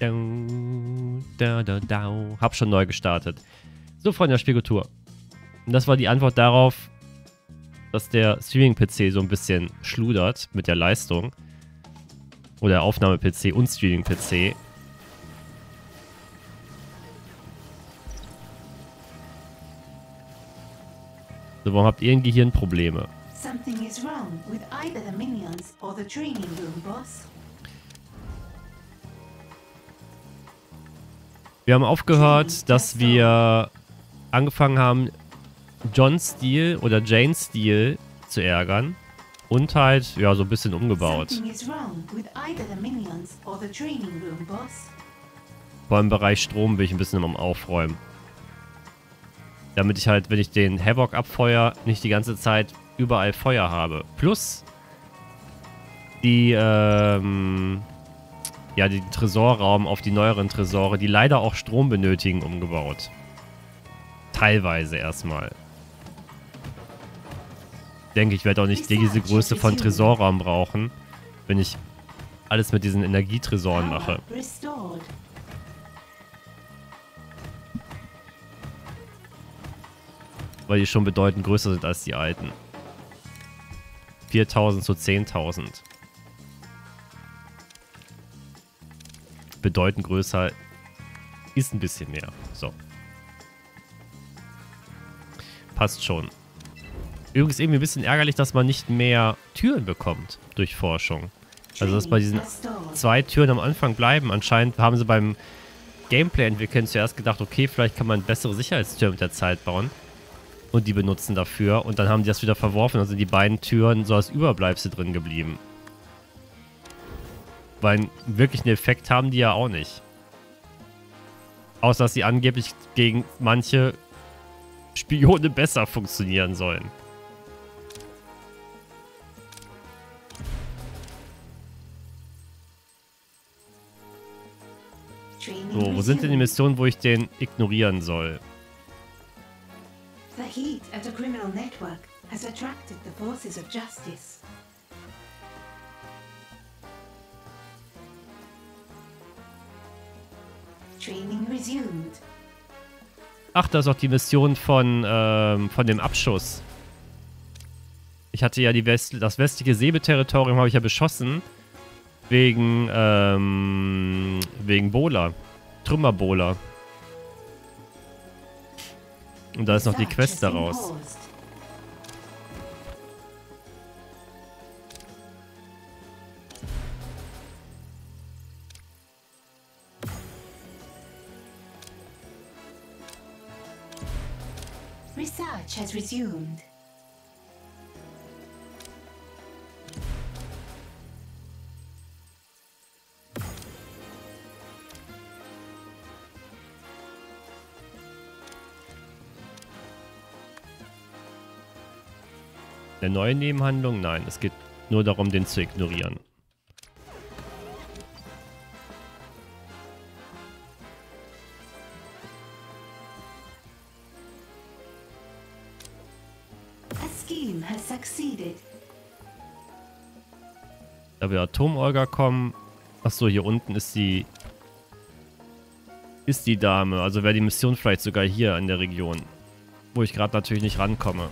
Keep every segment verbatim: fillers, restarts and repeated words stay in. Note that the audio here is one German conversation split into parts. Da, da, da. Hab schon neu gestartet. So, Freunde der Spielkultur. Und das war die Antwort darauf, dass der Streaming-P C so ein bisschen schludert mit der Leistung. Oder Aufnahme-P C und Streaming-P C. So, warum habt ihr in Gehirnprobleme? Something is wrong with either the minions or the training room, boss. Wir haben aufgehört, dass wir angefangen haben, John Steele oder Jane Steele zu ärgern und halt, ja, so ein bisschen umgebaut. Vor allem im Bereich Strom will ich ein bisschen am Aufräumen. Damit ich halt, wenn ich den Havoc abfeuere, nicht die ganze Zeit überall Feuer habe. Plus die, ähm... ja, den Tresorraum auf die neueren Tresore, die leider auch Strom benötigen, umgebaut. Teilweise erstmal. Ich denke, ich werde auch nicht diese Größe von Tresorraum brauchen, wenn ich alles mit diesen Energietresoren mache. Weil die schon bedeutend größer sind als die alten. viertausend zu zehntausend. Bedeutend größer ist ein bisschen mehr. So. Passt schon. Übrigens irgendwie ein bisschen ärgerlich, dass man nicht mehr Türen bekommt durch Forschung. Also dass bei diesen zwei Türen am Anfang bleiben. Anscheinend haben sie beim Gameplay entwickeln zuerst gedacht, okay, vielleicht kann man bessere Sicherheitstüren mit der Zeit bauen. Und die benutzen dafür. Und dann haben die das wieder verworfen. Dann sind die beiden Türen so als Überbleibsel drin geblieben. Weil wirklich einen Effekt haben die ja auch nicht. Außer, dass sie angeblich gegen manche Spione besser funktionieren sollen. So, wo sind denn die Missionen, wo ich den ignorieren soll? The heat at a criminal network has attracted the forces of justice. Ach, das ist auch die Mission von, ähm, von dem Abschuss. Ich hatte ja die West das westliche Säbeterritorium habe ich ja beschossen. Wegen, ähm, wegen Bola. Trümmer-Bola. Und da ist noch die Quest daraus. Has resumed. Eine neue Nebenhandlung? Nein, es geht nur darum, den zu ignorieren. Da wir Atomic Olga kommen. Achso, hier unten ist die. Ist die Dame. Also wäre die Mission vielleicht sogar hier in der Region. Wo ich gerade natürlich nicht rankomme.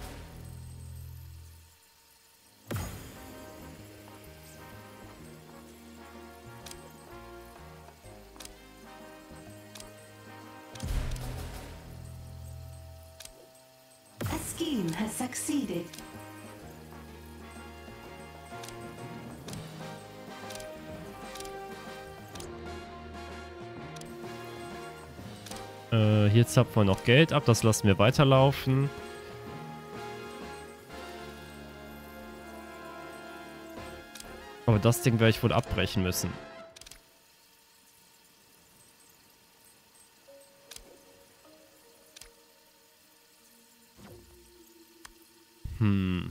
A scheme has succeeded. Hier zapfen wir noch Geld ab, das lassen wir weiterlaufen. Aber das Ding werde ich wohl abbrechen müssen. Hm.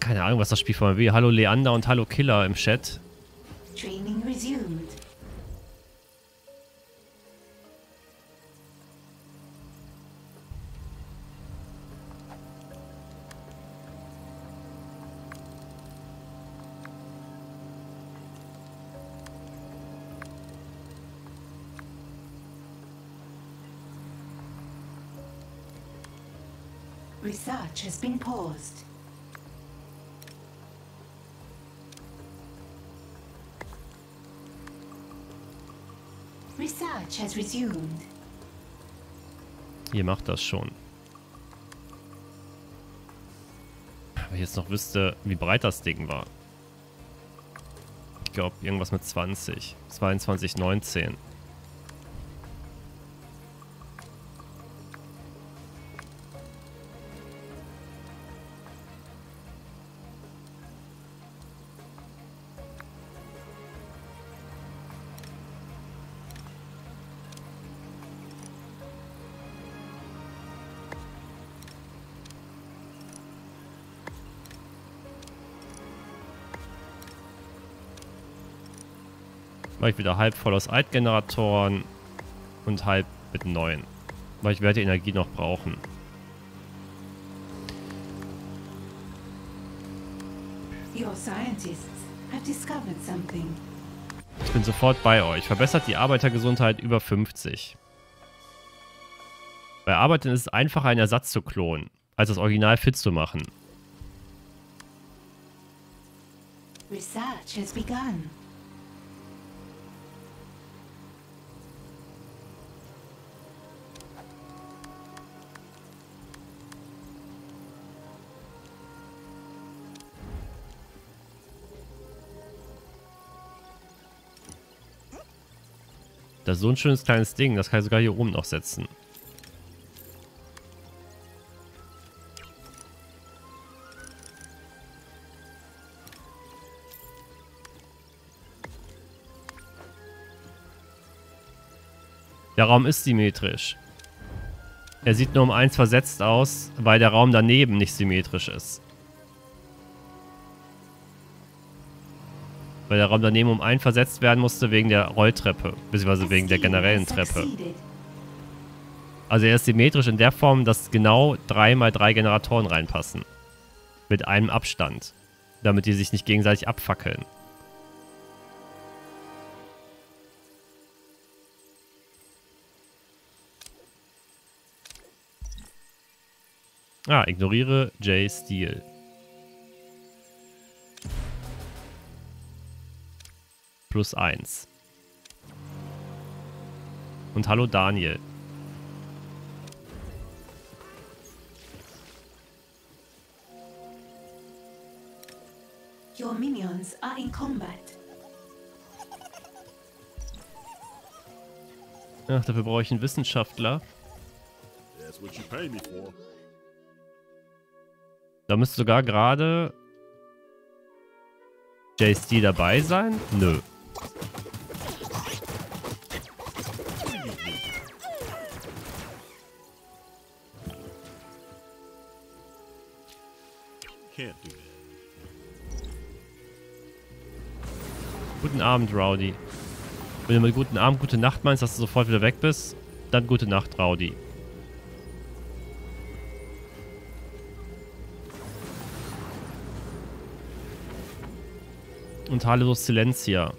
Keine Ahnung, was das Spiel von mir will. Hallo Leander und hallo Killer im Chat. Training resumed. Research has been paused. Research has resumed. Ihr macht das schon. Wenn ich jetzt noch wüsste, wie breit das Ding war. Ich glaube, irgendwas mit zwanzig. zweiundzwanzig, neunzehn. War ich wieder halb voll aus Altgeneratoren und halb mit neuen. Weil ich werde die Energie noch brauchen. Ich bin sofort bei euch. Verbessert die Arbeitergesundheit über fünfzig. Bei Arbeitern ist es einfacher, einen Ersatz zu klonen, als das Original fit zu machen. Research has begun. Das ist so ein schönes kleines Ding, das kann ich sogar hier oben noch setzen. Der Raum ist symmetrisch. Er sieht nur um eins versetzt aus, weil der Raum daneben nicht symmetrisch ist. Weil der Raum daneben um einen versetzt werden musste wegen der Rolltreppe, beziehungsweise wegen der generellen Treppe. Also er ist symmetrisch in der Form, dass genau drei mal drei Generatoren reinpassen. Mit einem Abstand. Damit die sich nicht gegenseitig abfackeln. Ah, ignoriere Jane Steele. Plus eins. Und hallo Daniel. Your minions are in combat. Ach, dafür brauche ich einen Wissenschaftler. Da müsste sogar gerade Jane Steele dabei sein? Nö. Guten Abend, Rowdy. Wenn du mit guten Abend, gute Nacht meinst, dass du sofort wieder weg bist, dann gute Nacht, Rowdy. Und hallo Silencia.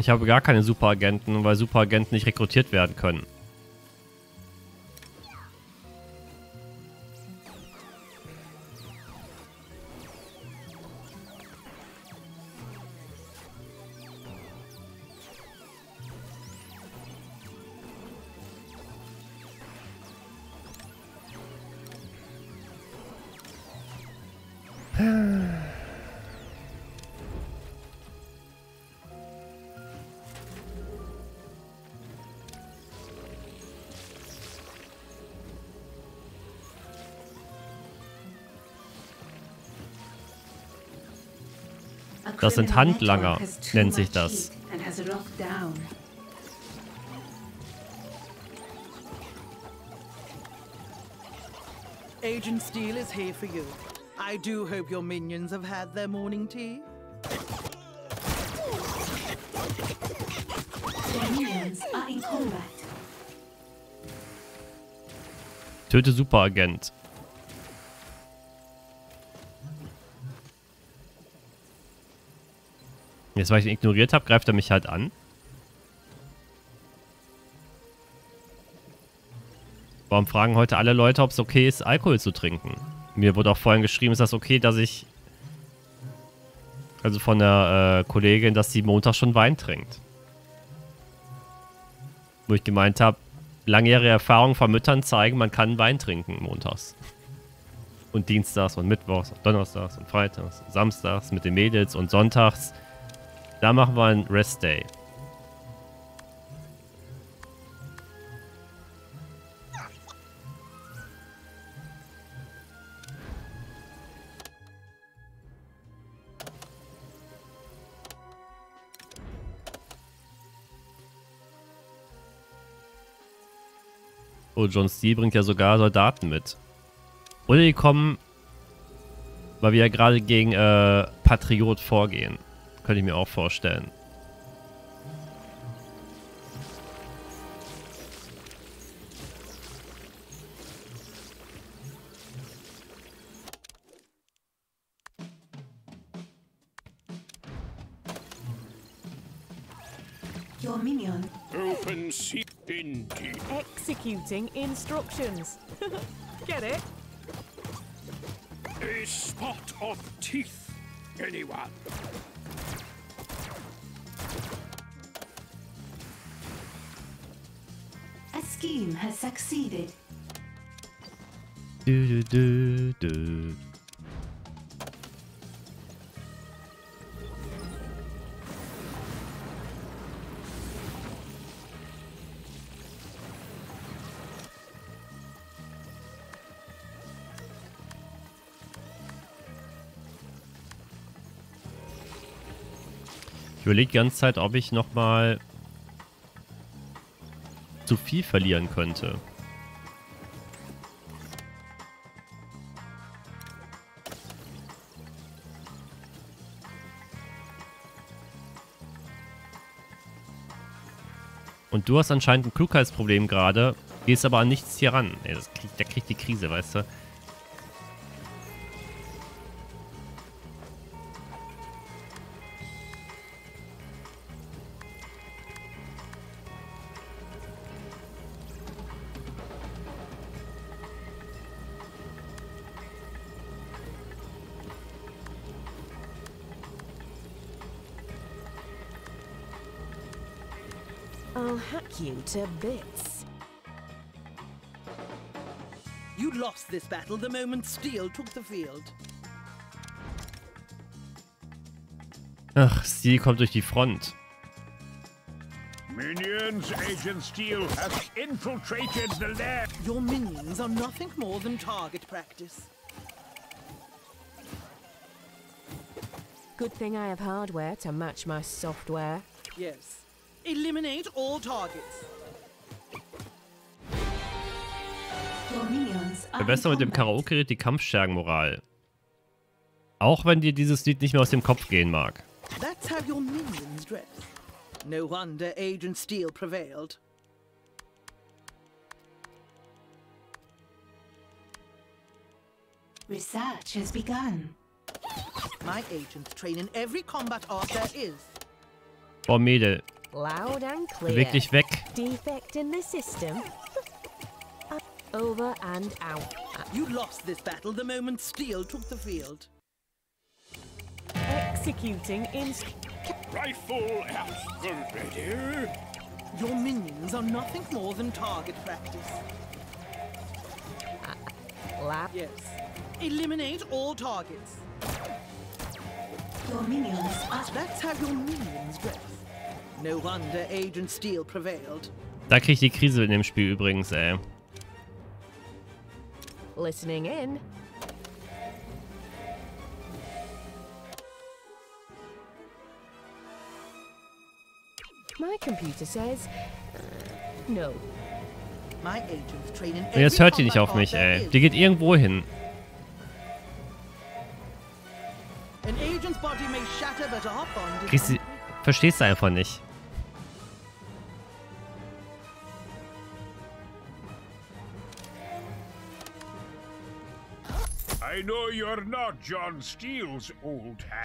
Ich habe gar keine Superagenten, weil Superagenten nicht rekrutiert werden können. Das sind Handlanger, nennt sich das. Agent Steele is here for you. I do hope your minions have had their morning tea. Minions are in combat. Töte Superagent. Jetzt, weil ich ihn ignoriert habe, greift er mich halt an. Warum fragen heute alle Leute, ob es okay ist, Alkohol zu trinken? Mir wurde auch vorhin geschrieben, ist das okay, dass ich... Also von der äh, Kollegin, dass sie Montag schon Wein trinkt. Wo ich gemeint habe, langjährige Erfahrungen von Müttern zeigen, man kann Wein trinken montags. Und dienstags und mittwochs und donnerstags und freitags und samstags mit den Mädels und sonntags. Da machen wir einen Rest Day. Oh, John Steele bringt ja sogar Soldaten mit. Oder die kommen, weil wir ja gerade gegen äh, Patriot vorgehen. Könnte ich mir auch vorstellen. Your minion. Open sea indeed. Executing instructions. Get it? A spot of teeth, anyone? A scheme has succeeded. Du, du, du, du. Ich überlege die ganze Zeit, ob ich nochmal zu viel verlieren könnte. Und du hast anscheinend ein Klugheitsproblem gerade, gehst aber an nichts hier ran. Ey, das krieg, der kriegt die Krise, weißt du? To bits. You lost this battle the moment Steele took the field. Ach, Steele kommt durch die Front. Minions, Agent Steele has infiltrated the lab. Your minions are nothing more than target practice. Good thing I have hardware to match my software. Yes. Eliminate all targets. Verbessere mit dem Karaoke-Gerät die Kampfstärkenmoral. Auch wenn dir dieses Lied nicht mehr aus dem Kopf gehen mag. That's how your minions dress. No wonder Agent Steele prevailed. Research has begun. My agents train in every combat art there is. Boah, Mädel. Beweg dich weg. Defect in the system. Over and out. You lost this battle the moment Steele took the field. Executing in rifle out ready. Your minions are nothing more than target practice. Uh, yes. Eliminate all targets. Your minions. That's how your minions dress. No wonder Agent Steele prevailed. Da krieg ich die Krise in dem Spiel übrigens, ey. Listening in. My computer says uh, no. My agents train in every. Jetzt hört die nicht auf mich, ey. Die geht irgendwo hin. An agent's body may shatter, but a hop on. Kriegst du, verstehst du einfach nicht.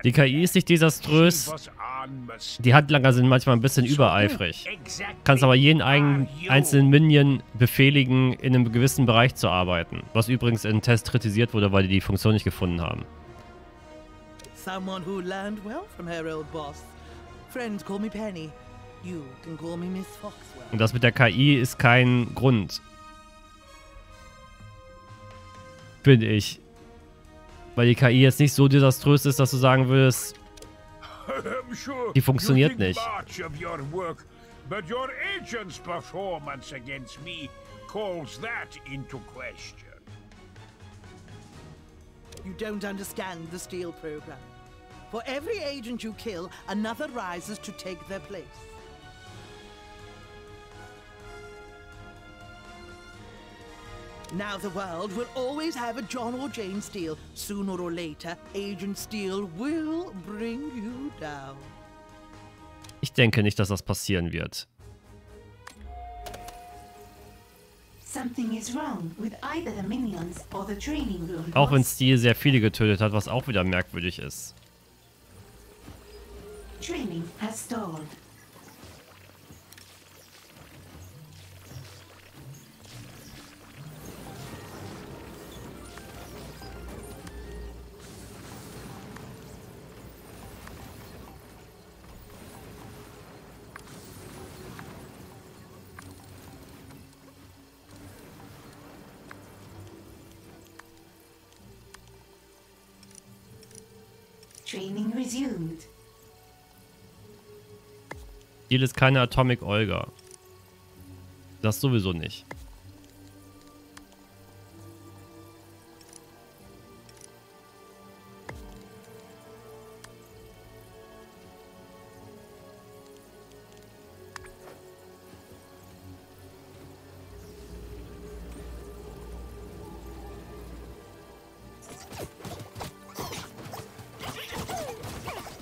Die K I ist nicht desaströs, Die Handlanger sind manchmal ein bisschen übereifrig. Kannst aber jeden einzelnen Minion befehligen, in einem gewissen Bereich zu arbeiten. Was übrigens in Tests kritisiert wurde, weil die die Funktion nicht gefunden haben. Someone who learned well from her old boss. Friends call me Penny. You can call me Miss Foxworth. Und das mit der K I ist kein Grund. Finde ich. Weil die K I jetzt nicht so desaströs ist, dass du sagen würdest, die funktioniert nicht. You don't understand the Steele program. For every agent you kill, another rises to take their place. Now the world will always have a John or Jane Steele. Sooner or later, Agent Steele will bring you down. Ich denke nicht, dass das passieren wird. Auch wenn Steele sehr viele getötet hat, was auch wieder merkwürdig ist. Training has stalled. Steele ist keine Atomic Olga. Das sowieso nicht.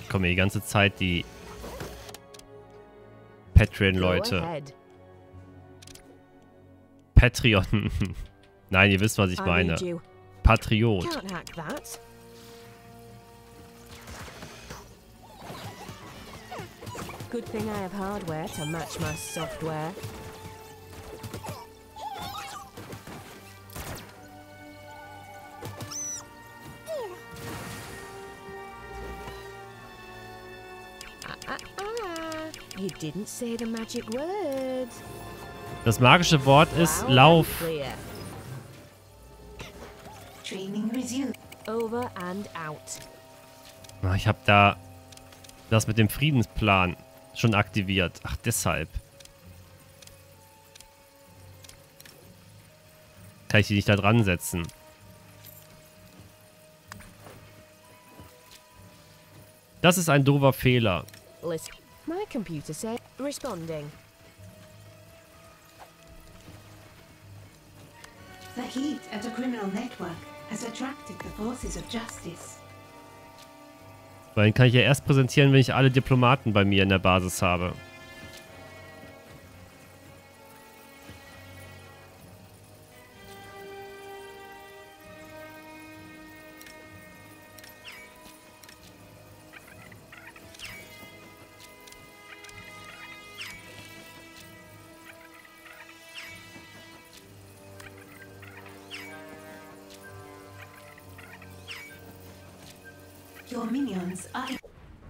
Komm mir die ganze Zeit die Patreon-Leute. Patreon. Nein, ihr wisst, was ich meine. Patriot. Good thing I have hardware to match my software. Das magische Wort ist Lauf. Ich habe da das mit dem Friedensplan schon aktiviert. Ach, deshalb. Kann ich die nicht da dran setzen? Das ist ein doofer Fehler. My computer said responding. The heat at a criminal network has attracted the forces of justice. Weil den kann ich ja erst präsentieren, wenn ich alle Diplomaten bei mir in der Basis habe.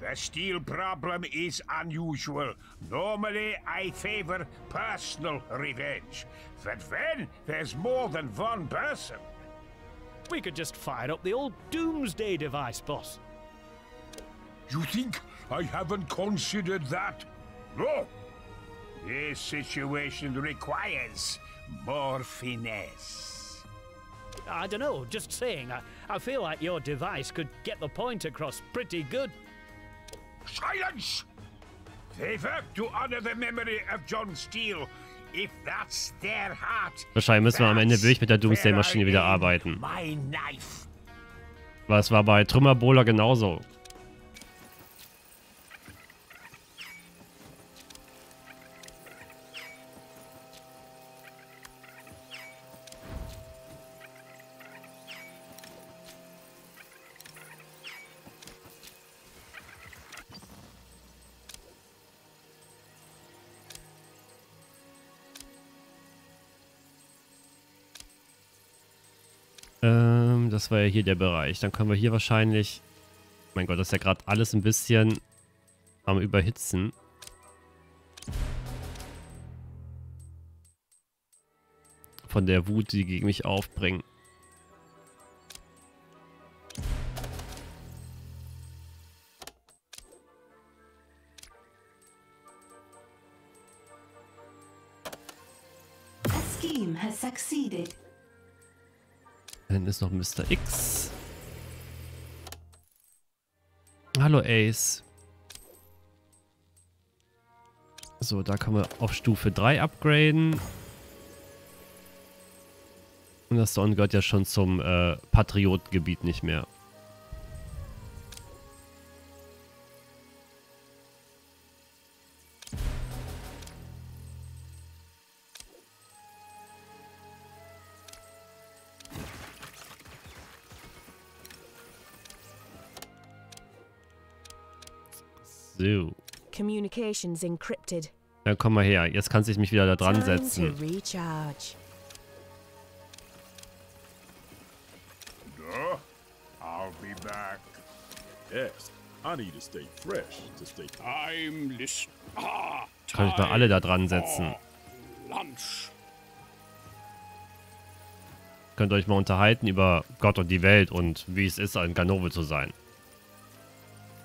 The Steele problem is unusual. Normally, I favor personal revenge, but when there's more than one person, we could just fire up the old doomsday device, boss. You think I haven't considered that? No. This situation requires more finesse. I don't know, just saying, I, I feel like your device could get the point across pretty good. Silence! They work to honor the memory of John Steele. If that's their heart, wahrscheinlich müssen wir am Ende wirklich mit der Doomsday-Maschine wieder arbeiten. Was war bei Trümmer Bola genauso? Ähm, das war ja hier der Bereich. Dann können wir hier wahrscheinlich... Mein Gott, das ist ja gerade alles ein bisschen am Überhitzen. Von der Wut, die gegen mich aufbringen. Dann ist noch Mister X. Hallo Ace. So, da kann man auf Stufe drei upgraden. Und das Dorn gehört ja schon zum äh, Patriot-Gebiet nicht mehr. So. Communications encrypted. Dann komm mal her. Jetzt kannst du mich wieder da dran setzen. I'll be back. Yes, I need to stay fresh to stay. I'm listening. Ah, kann ich mal alle da dran setzen. Lunch. Könnt ihr euch mal unterhalten über Gott und die Welt und wie es ist, ein Ganove zu sein.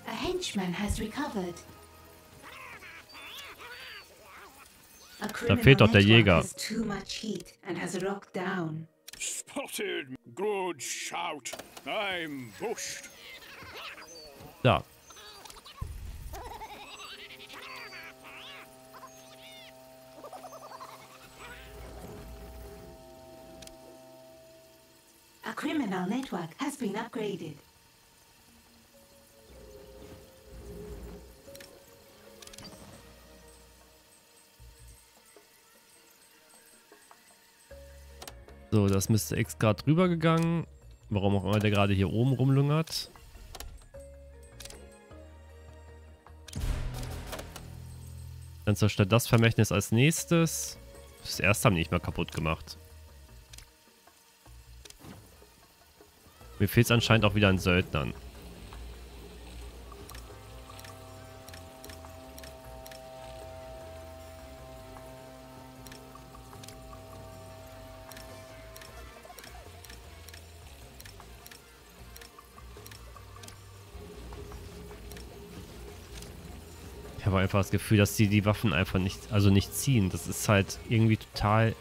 A henchman has recovered. Da fehlt doch der Jäger. Spotted, good shout. I'm bushed. Da. A criminal network has been upgraded. So, das ist Mister X gerade rübergegangen. Warum auch immer der gerade hier oben rumlungert. Dann zerstört das Vermächtnis als nächstes. Das erste haben die nicht mal kaputt gemacht. Mir fehlt es anscheinend auch wieder an Söldnern. Einfach das Gefühl, dass die die Waffen einfach nicht, also nicht ziehen. Das ist halt irgendwie total...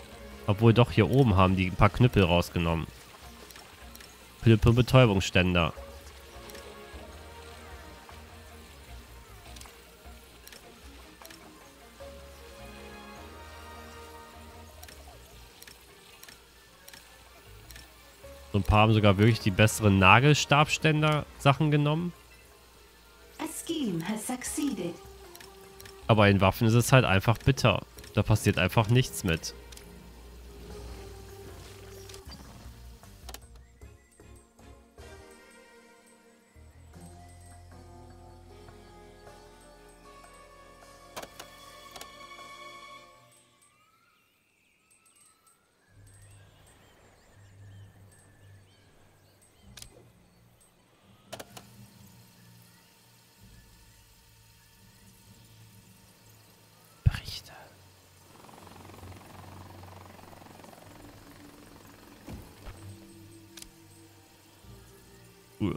Obwohl doch hier oben haben die ein paar Knüppel rausgenommen. Knüppel und Betäubungsständer. So ein paar haben sogar wirklich die besseren Nagelstabständer-Sachen genommen. A scheme has succeeded. Aber in Waffen ist es halt einfach bitter. Da passiert einfach nichts mit.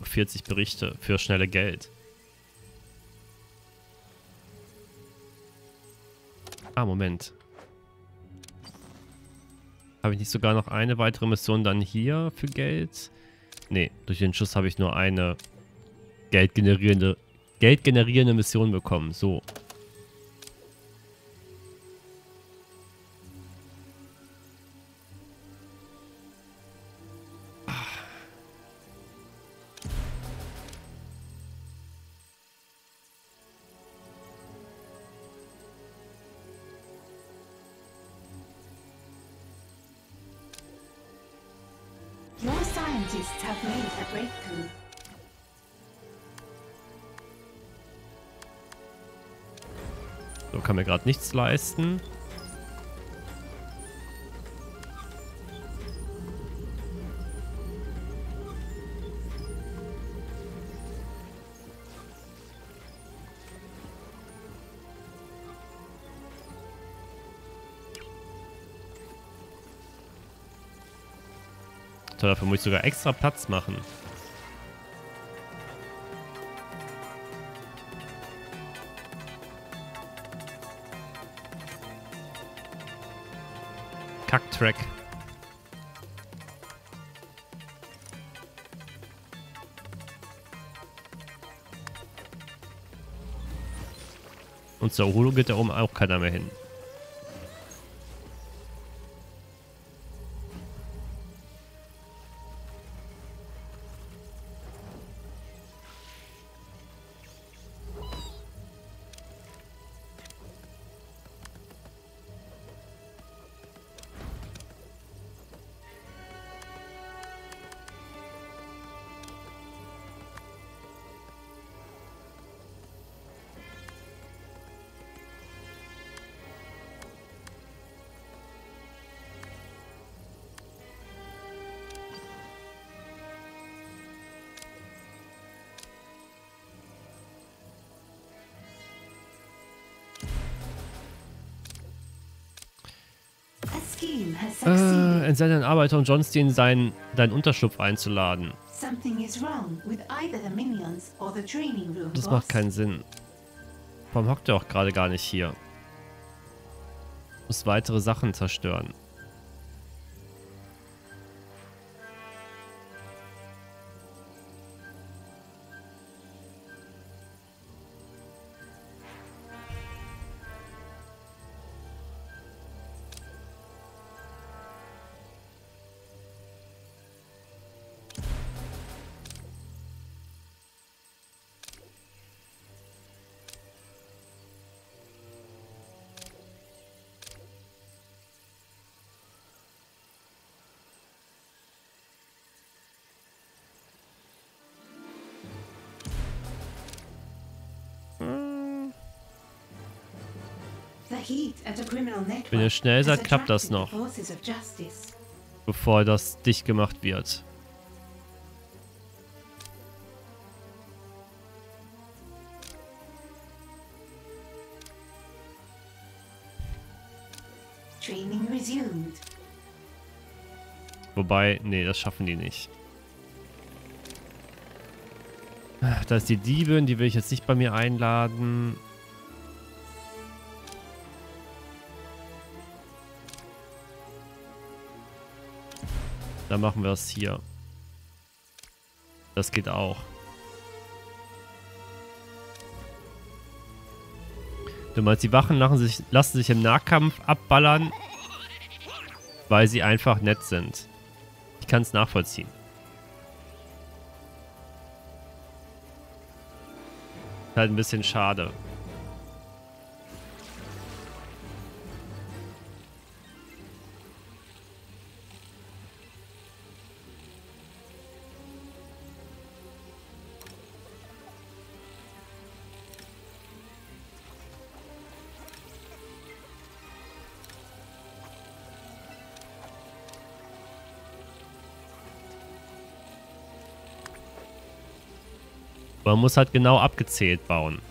vierzig Berichte für schnelle Geld. Ah, Moment. Habe ich nicht sogar noch eine weitere Mission dann hier für Geld? Nee, durch den Schuss habe ich nur eine geldgenerierende, geldgenerierende Mission bekommen. So. So, kann mir gerade nichts leisten. Toll, dafür muss ich sogar extra Platz machen. Kacktrack. Und zur Erholung geht da oben auch keiner mehr hin. Äh, entsende den Arbeiter und John Steele seinen, deinen Unterschlupf einzuladen. Das macht keinen Sinn. Warum hockt er auch gerade gar nicht hier? Muss weitere Sachen zerstören. Wenn ihr schnell seid, klappt das noch, bevor das dicht gemacht wird. Wobei, nee, das schaffen die nicht. Da ist die Diebin, die will ich jetzt nicht bei mir einladen. Dann machen wir es hier. Das geht auch. Du meinst, die Wachen lassen sich, lassen sich im Nahkampf abballern, weil sie einfach nett sind. Ich kann es nachvollziehen. Ist halt ein bisschen schade. Man muss halt genau abgezählt bauen.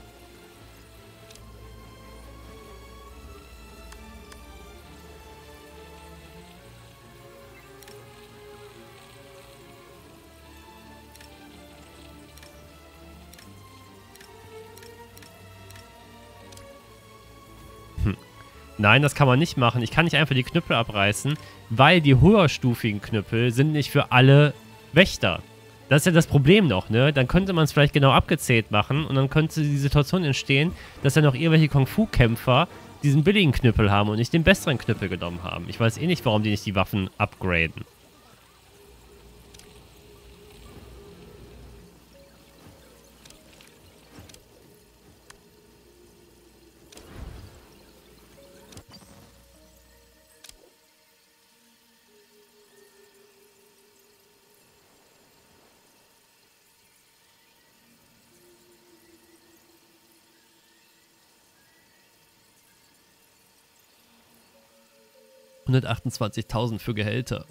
Hm. Nein, das kann man nicht machen. Ich kann nicht einfach die Knüppel abreißen, weil die höherstufigen Knüppel sind nicht für alle Wächter. Das ist ja das Problem noch, ne? Dann könnte man es vielleicht genau abgezählt machen und dann könnte die Situation entstehen, dass ja noch irgendwelche Kung-Fu-Kämpfer diesen billigen Knüppel haben und nicht den besseren Knüppel genommen haben. Ich weiß eh nicht, warum die nicht die Waffen upgraden. hundertachtundzwanzigtausend für Gehälter.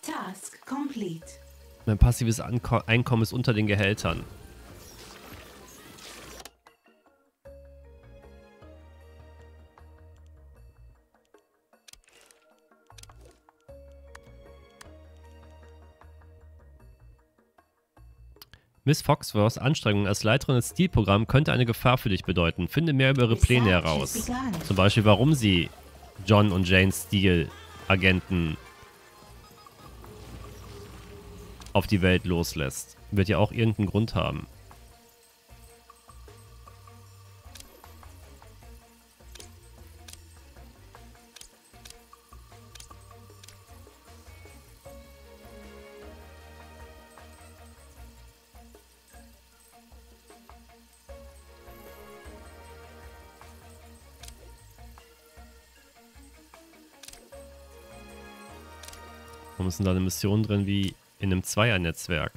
Task complete. Mein passives Anko- Einkommen ist unter den Gehältern. Miss Foxworths Anstrengung als Leiterin des Steele-Programms könnte eine Gefahr für dich bedeuten. Finde mehr über ihre Pläne heraus. Zum Beispiel, warum sie John und Jane Steele, Agenten, auf die Welt loslässt. Wird ja auch irgendeinen Grund haben. Warum ist denn da eine Mission drin wie in einem Zweiernetzwerk?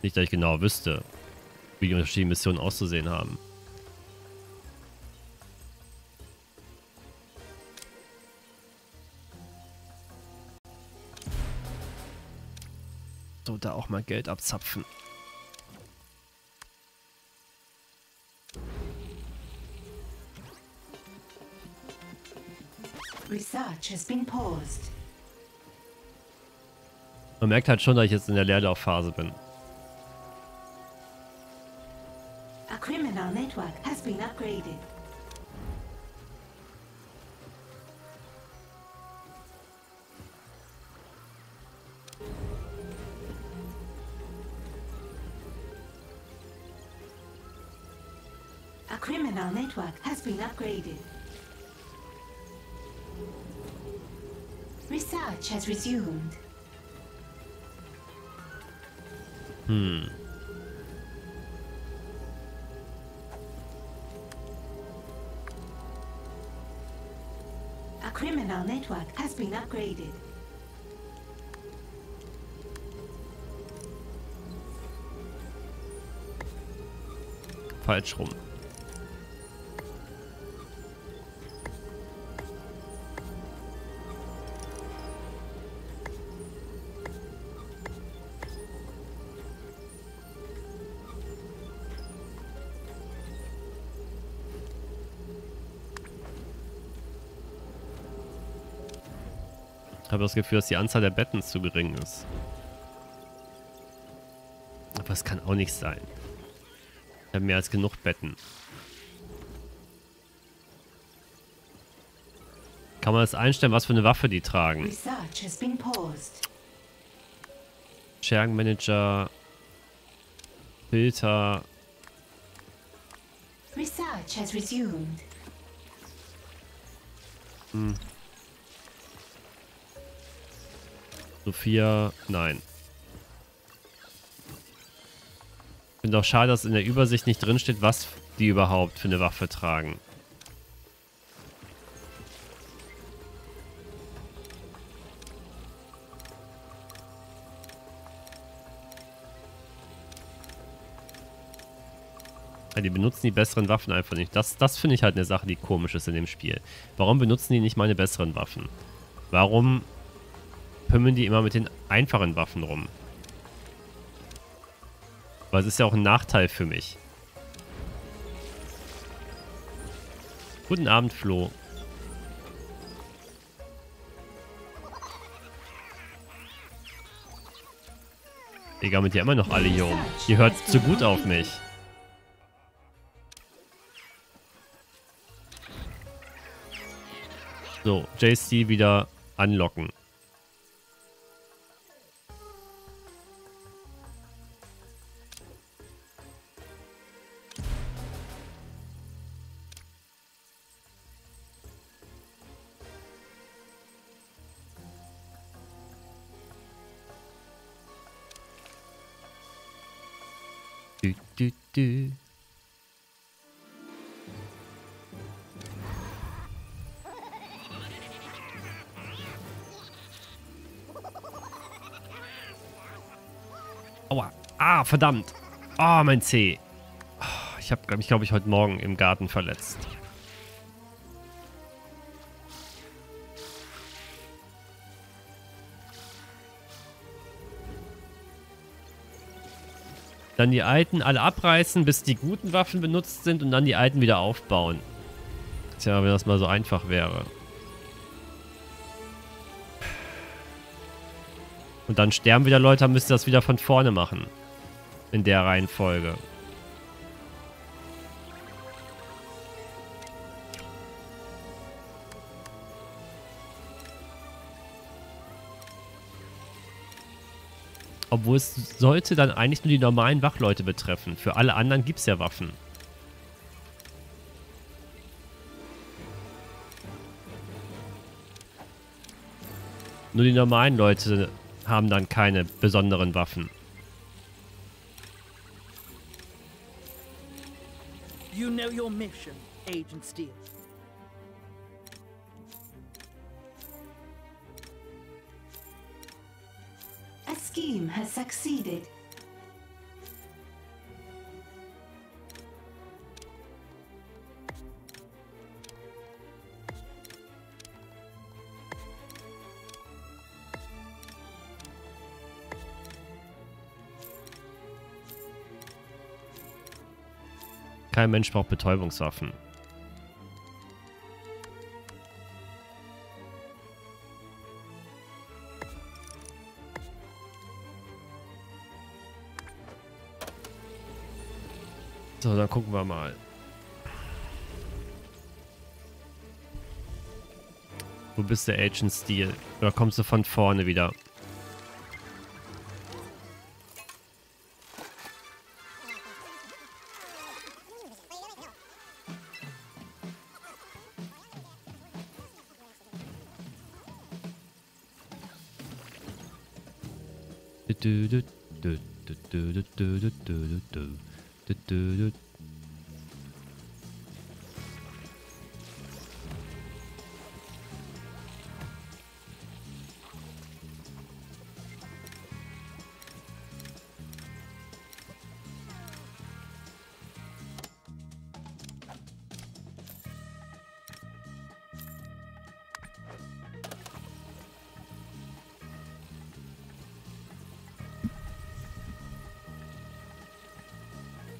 Nicht, dass ich genau wüsste, wie die unterschiedlichen Missionen auszusehen haben. So, da auch mal Geld abzapfen. Research has been paused. Man merkt halt schon, dass ich jetzt in der Leerlaufphase bin. A criminal network has been upgraded. A criminal network has been upgraded. Research has resumed. Hm. A criminal network has been upgraded. Falsch rum. Ich habe das Gefühl, dass die Anzahl der Betten zu gering ist. Aber es kann auch nicht sein. Ich habe mehr als genug Betten. Kann man das einstellen, was für eine Waffe die tragen? Schergenmanager, Filter. Research has resumed. Hm. Sophia, nein. Ich finde auch schade, dass in der Übersicht nicht drinsteht, was die überhaupt für eine Waffe tragen. Ja, die benutzen die besseren Waffen einfach nicht. Das, das finde ich halt eine Sache, die komisch ist in dem Spiel. Warum benutzen die nicht meine besseren Waffen? Warum pümmeln die immer mit den einfachen Waffen rum? Weil es ist ja auch ein Nachteil für mich. Guten Abend, Flo. Egal, mit dir immer noch alle hier rum. Ihr hört zu gut auf mich. So, J C wieder anlocken. Du, du. Aua. Ah, verdammt. Ah, oh, mein Zeh. Oh, ich habe mich, glaube ich, heute Morgen im Garten verletzt. Dann die alten alle abreißen, bis die guten Waffen benutzt sind und dann die alten wieder aufbauen. Tja, wenn das mal so einfach wäre. Und dann sterben wieder Leute, dann müssen das wieder von vorne machen. In der Reihenfolge. Obwohl es sollte dann eigentlich nur die normalen Wachleute betreffen. Für alle anderen gibt es ja Waffen. Nur die normalen Leute haben dann keine besonderen Waffen. You know your mission, Agent Steele. A scheme has succeeded. Kein Mensch braucht Betäubungswaffen. So, dann gucken wir mal. Wo bist du, Agent Steele? Oder kommst du von vorne wieder?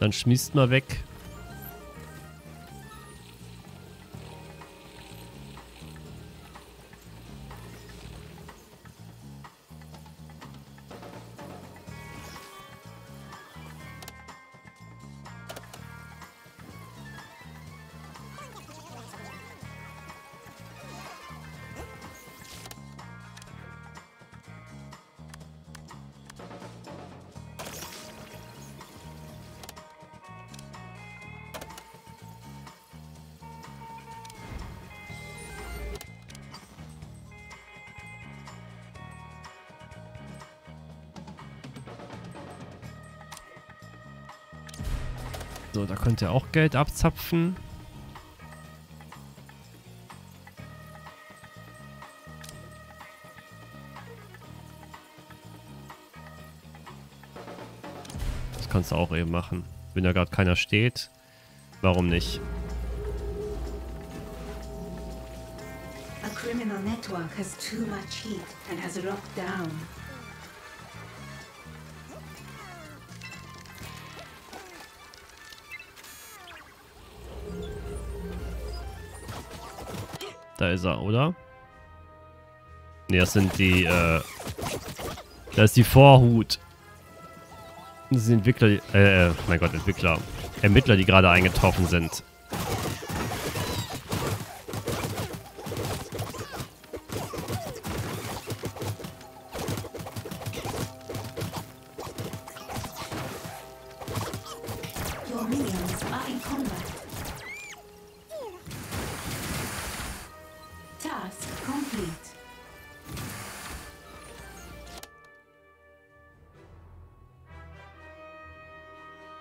Dann schmießt mal weg. So, da könnt ihr auch Geld abzapfen. Das kannst du auch eben machen. Wenn da gerade keiner steht, warum nicht? A criminal network has too much heat and has locked down. Da ist er, oder? Ne, das sind die, äh... Das ist die Vorhut. Das sind Entwickler, die, äh, mein Gott, Entwickler. Ermittler, die gerade eingetroffen sind.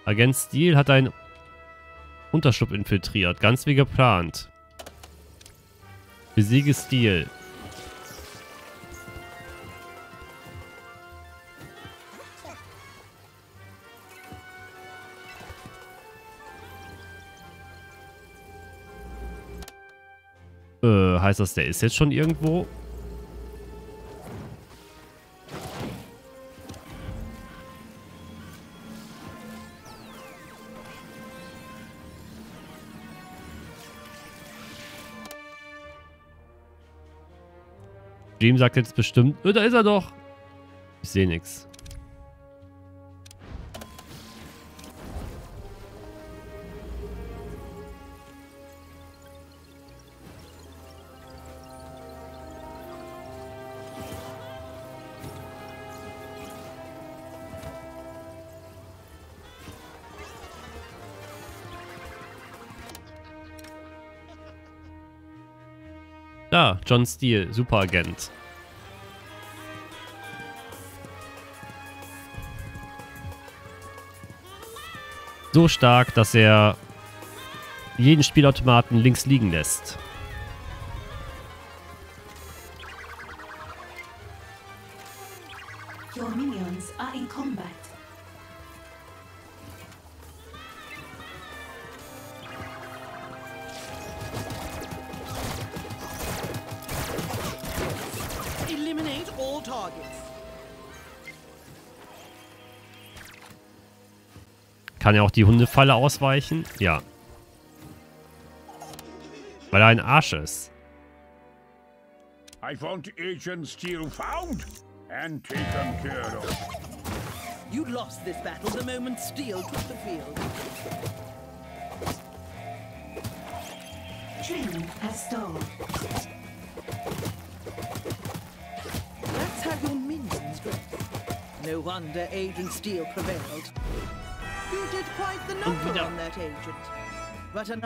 Agent Steele hat einen Unterschlupf infiltriert, ganz wie geplant. Besiege Steele. Äh, heißt das, der ist jetzt schon irgendwo? Stream sagt jetzt bestimmt, oh, da ist er doch. Ich sehe nichts. Da, John Steele, Superagent. So stark, dass er jeden Spielautomaten links liegen lässt. Your minions are in combat. Kann ja auch die Hundefalle ausweichen. Ja. Weil er ein Arsch ist. I found Agent Steele found and taken care of. You lost this battle the moment Steele took the field. Training has stalled. That's how your minions dress. No wonder Agent Steele prevailed. Und wieder.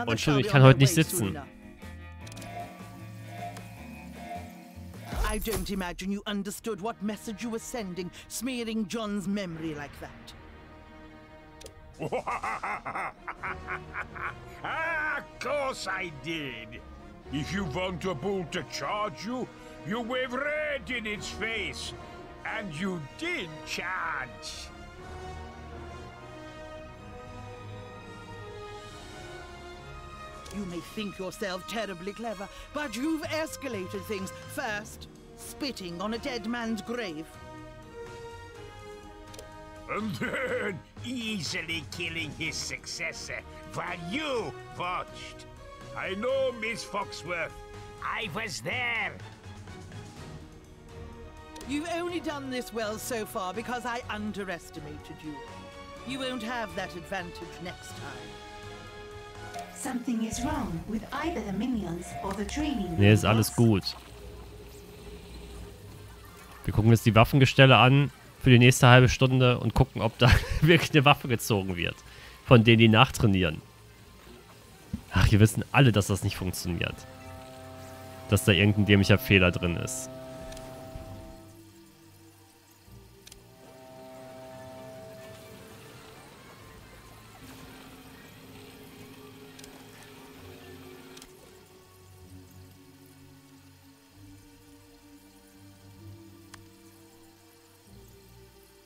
Oh, Entschuldigung, ich kann heute nicht sitzen. I don't imagine you understood what message you were sending, smearing John's memory like that. Ah, of course I did. If you want a bull to charge you, you wave red in its face. And you did charge. You may think yourself terribly clever, but you've escalated things. First, spitting on a dead man's grave. And then, easily killing his successor while you watched. I know, Miss Foxworth. I was there. You've only done this well so far because I underestimated you. You won't have that advantage next time. Something is wrong with either the minions or the training. Nee, ist alles gut. Wir gucken jetzt die Waffengestelle an für die nächste halbe Stunde und gucken, ob da wirklich eine Waffe gezogen wird. Von denen, die nachtrainieren. Ach, wir wissen alle, dass das nicht funktioniert. Dass da irgendein dämlicher Fehler drin ist.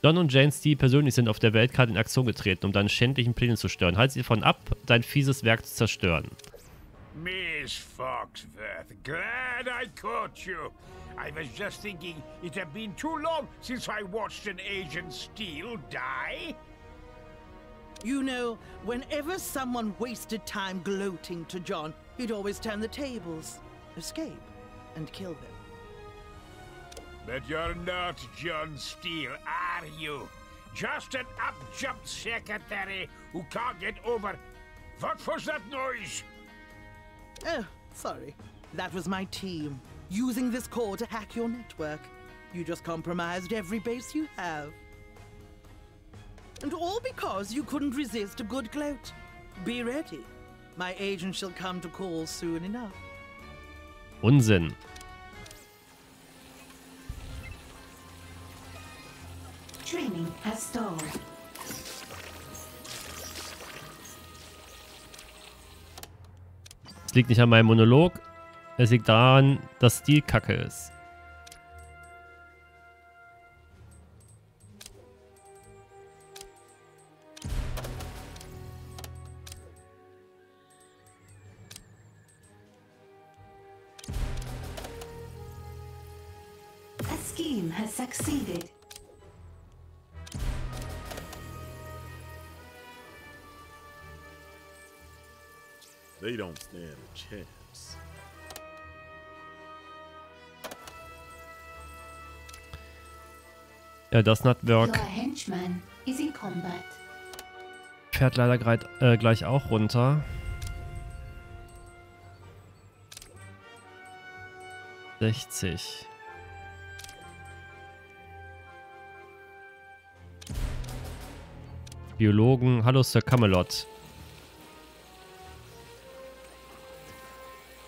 John und Jane Steele persönlich sind auf der Weltkarte in Aktion getreten, um deine schändlichen Pläne zu stören. Halt sie davon ab, dein fieses Werk zu zerstören. Miss Foxworth, glad I caught you. I was just thinking it had been too long since I watched an Agent Steele die. You know, whenever someone wasted time gloating to John, he'd always turn the tables, escape, and kill them. But you're not John Steele, are you? Just an up-jumped secretary who can't get over... What was that noise? Oh, sorry. That was my team, using this core to hack your network. You just compromised every base you have. And all because you couldn't resist a good gloat. Be ready. My agent shall come to call soon enough. Unsinn. Training has stalled. Es liegt nicht an meinem Monolog. Es liegt daran, dass Steele kacke ist. A scheme has succeeded. They don't stand a chance. It does not work. Your henchman is in combat. Fährt leider grad, äh, gleich auch runter. sechzig. Biologen. Hallo Sir Camelot.